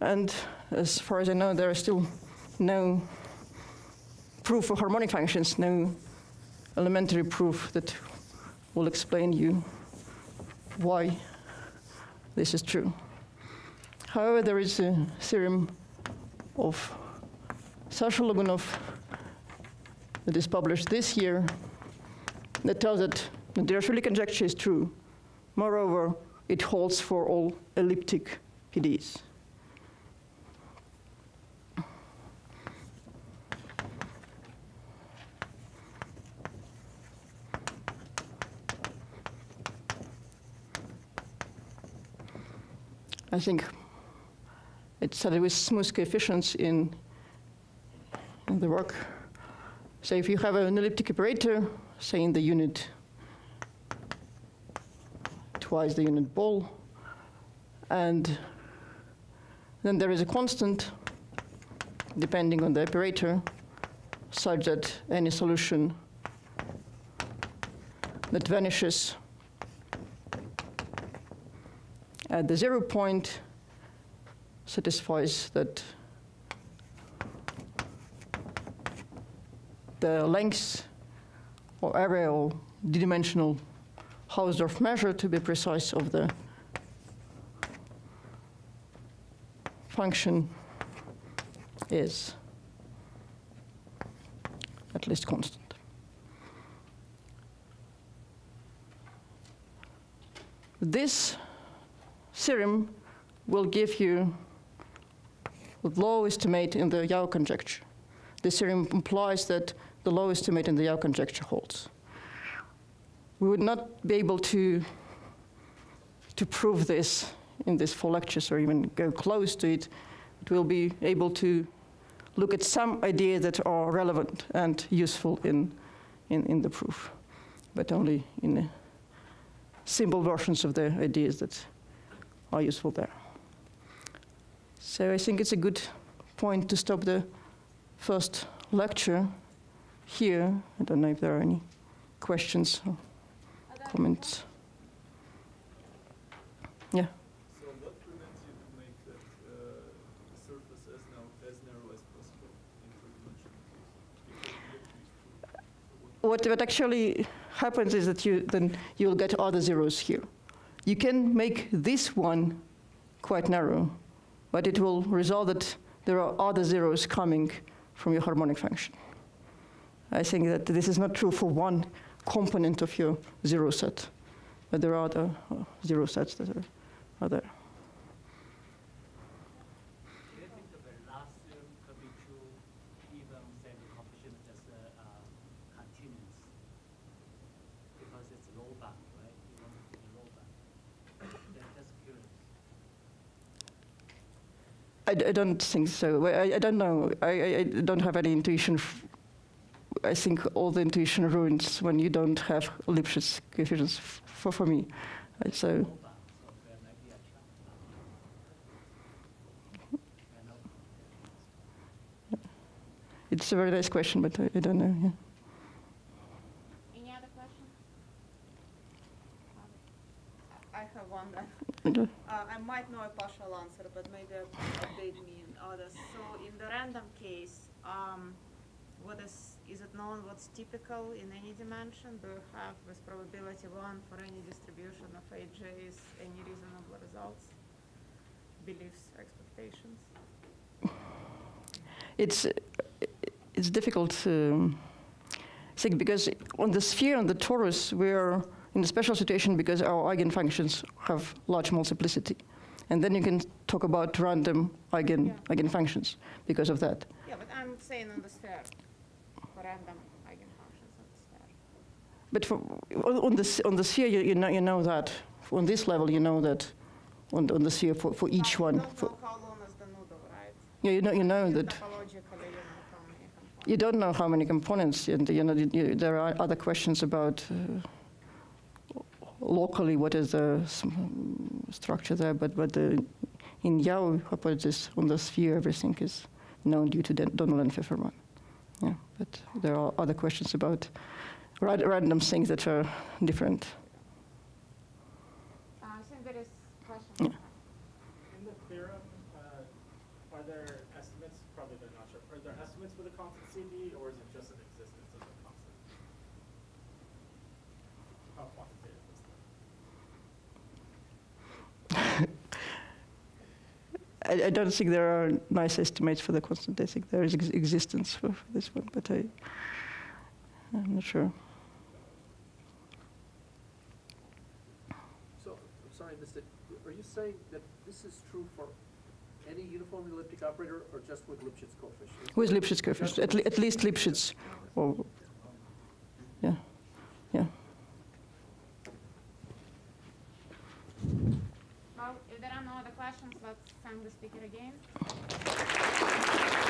And as far as I know, there is still no proof for harmonic functions, no elementary proof that will explain you why this is true. However, there is a theorem of Sasha Logunov that is published this year that tells that the Dirichlet conjecture is true. Moreover, it holds for all elliptic PDEs. I think it started with smooth coefficients in the work. So if you have an elliptic operator, say in the unit twice the unit ball, and then there is a constant depending on the operator such that any solution that vanishes at the 0 point satisfies that the length or area or d-dimensional Hausdorff measure, to be precise, of the function is at least constant. This theorem will give you the low estimate in the Yao conjecture. This theorem implies that the low estimate in the Yao conjecture holds. We would not be able to prove this in these 4 lectures or even go close to it, but we'll be able to look at some ideas that are relevant and useful in the proof, but only in simple versions of the ideas that are useful there. So I think it's a good point to stop the first lecture here. I don't know if there are any questions or comments. Yeah? So what prevents you to make that surface as narrow as possible in three-dimensional? What actually happens is that you'll get other zeros here. You can make this one quite narrow, but it will result that there are other zeros coming from your harmonic function. I think that this is not true for one component of your zero set, but there are other zero sets that are there. Do you think the very last theorem could be true even say the coefficient is just continuous? Because it's low bound, right? You want it to be low bound. That's curious. I don't think so. I don't know. I don't have any intuition. I think all the intuition ruins when you don't have Lipschitz coefficients for me. So it's a very nice question, but I don't know. Yeah. Any other questions? I have one that I might know a partial answer, but maybe update me and others. So in the random case, what is it known what's typical in any dimension? Do you have with probability 1 for any distribution of AJs any reasonable results, beliefs, expectations? It's difficult to think, because on the sphere and the torus we are in a special situation because our eigenfunctions have large multiplicity. And then you can talk about random eigenfunctions because of that. Yeah, but I'm saying on the sphere. Random eigenfunctions on the sphere. But on the sphere, you know that. On this level, you know that on the sphere for each one. You don't know how long is the noodle, right? Yeah, you know that. You don't know how many components, and there are other questions about locally what is the structure there, but in Yao hypothesis on the sphere, everything is known due to Donald and Fefferman. Yeah, but there are other questions about random things that are different. I think there is a question. Yeah. In the theorem, are there estimates? Probably they're not sure. Are there estimates for the constant CB, or is it just an existence of the constant? How quantitative is that? I don't think there are nice estimates for the constant. I think there is existence for this one, but I'm not sure. So, I'm sorry, I missed it. Are you saying that this is true for any uniformly elliptic operator, or just with Lipschitz coefficients? With Lipschitz coefficients, at least Lipschitz. Or, yeah, yeah. Well, if there are no other questions, let's thank the speaker again.